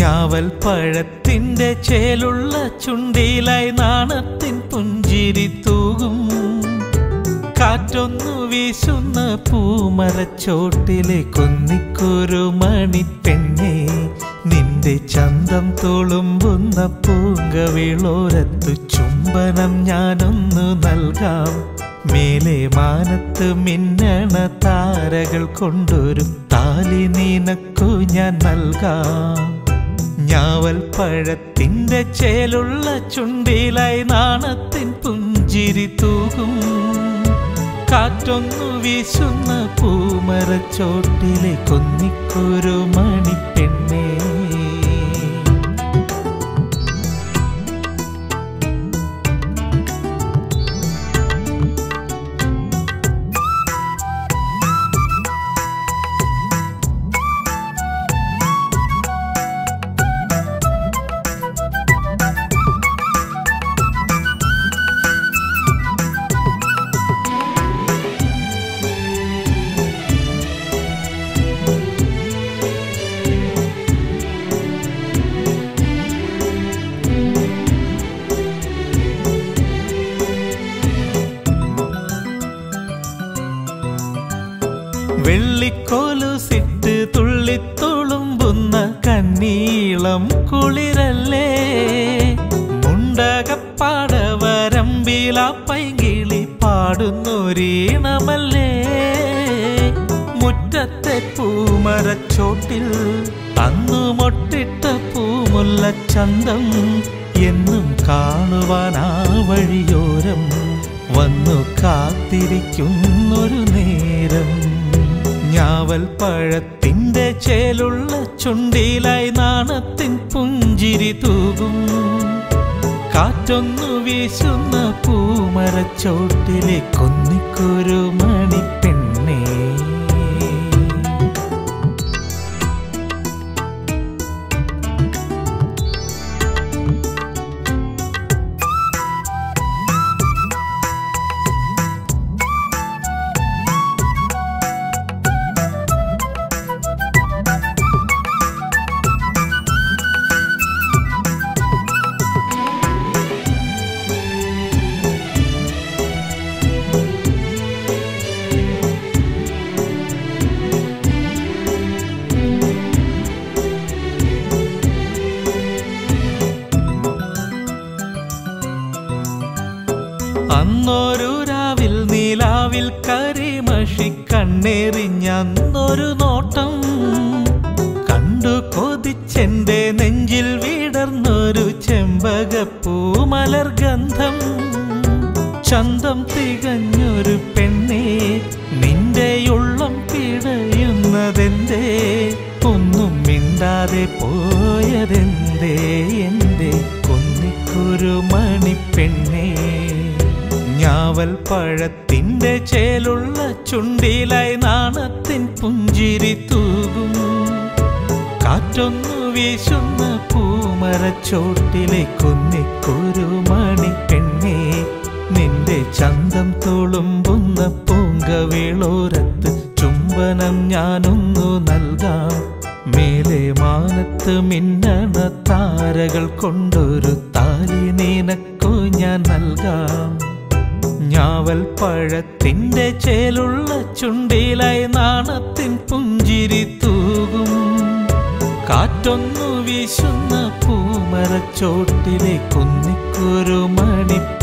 ഞാവൽ പഴത്തിൻ്റെ ചേലുള്ള ചുണ്ടിലായി നാണത്തിൻ പുഞ്ചിരി തൂകും. കാറ്റൊന്നു വീശുന്ന പൂമരച്ചോട്ടിലെ കുന്നിക്കൊരു മണിപ്പെണ്ണെ, നിന്റെ ചന്തം തുളുമ്പുന്ന പൂങ്കവിളോരത്തു ചുംബനം ഞാനൊന്നു നൽകാം. മേലെ മാനത്ത് മിന്നണ താരകൾ കൊണ്ടൊരു താലി നിനക്കു ഞാൻ നൽകാം. ഞാവൽ പഴത്തിൻ്റെ ചേലുള്ള ചുണ്ടിലായി നാണത്തിൻ പുഞ്ചിരി തൂകും. കാറ്റൊന്നു വീശുന്ന പൂമരച്ചോട്ടിലെ കുന്നിക്കൊരു മണിപ്പെണ്ണെ, വെള്ളിക്കോലുസിട്ട് തുള്ളിത്തുളുമ്പുന്ന കന്നീളം കുളിരല്ലേ, മുണ്ടകപ്പാടവരമ്പില പൈങ്കിളി പാടുന്നൊരീണമല്ലേ. മുറ്റത്തെ പൂമരച്ചോട്ടിൽ അന്നു മൊട്ടിട്ട പൂമുല്ലച്ചന്തം എന്നും കാണുവാനാ വഴിയോരം വന്നു കാത്തിരിക്കുന്നൊരു നേരം. ഞാവൽ പഴത്തിൻ്റെ ചേലുള്ള ചുണ്ടിലായി നാണത്തിൻ പുഞ്ചിരി തൂകും. കാറ്റൊന്നു വീശുന്ന പൂമരച്ചോട്ടിലെ കുന്നിക്കൊരു മണിപ്പെണ്ണെ, അന്നൊരു രാവിൽ നിലാവിൽ കരിമഷി കണ്ണെറിഞ്ഞൊരു നോട്ടം കണ്ടു കൊതിച്ചെൻ്റെ നെഞ്ചിൽ വിടർന്നൊരു ചെമ്പകപ്പൂമലർ ഗന്ധം. ചന്തം തികഞ്ഞൊരു പെണ്ണെ, നിൻ്റെയുള്ളം പിടയുന്നതെന്തേ? ഒന്നും മിണ്ടാതെ പോയതെന്തേ എൻ്റെ കുന്നിക്കൊരു മണിപ്പെണ്ണെ? ഞാവൽ പഴത്തിൻ്റെ ചേലുള്ള ചുണ്ടിലായി നാണത്തിൻ പുഞ്ചിരി തൂകും. കാറ്റൊന്നു വീശുന്ന പൂമരച്ചോട്ടിലെ കുന്നിക്കൊരു മണിപ്പെണ്ണെ, നിന്റെ ചന്തം തുളുമ്പുന്ന പൂങ്കവിളോരത്ത് ചുംബനം ഞാനൊന്നു നൽകാം. മേലെ മാനത്ത് മിന്നണ താരകൾ കൊണ്ടൊരു താലി നിനക്കു ഞാൻ നൽകാം. ഞാവൽ പഴത്തിൻ്റെ ചേലുള്ള ചുണ്ടിലായി നാണത്തിൻ പുഞ്ചിരി തൂകും. കാറ്റൊന്നു വീശുന്ന പൂമരച്ചോട്ടിലെ കുന്നിക്കൊരു മണി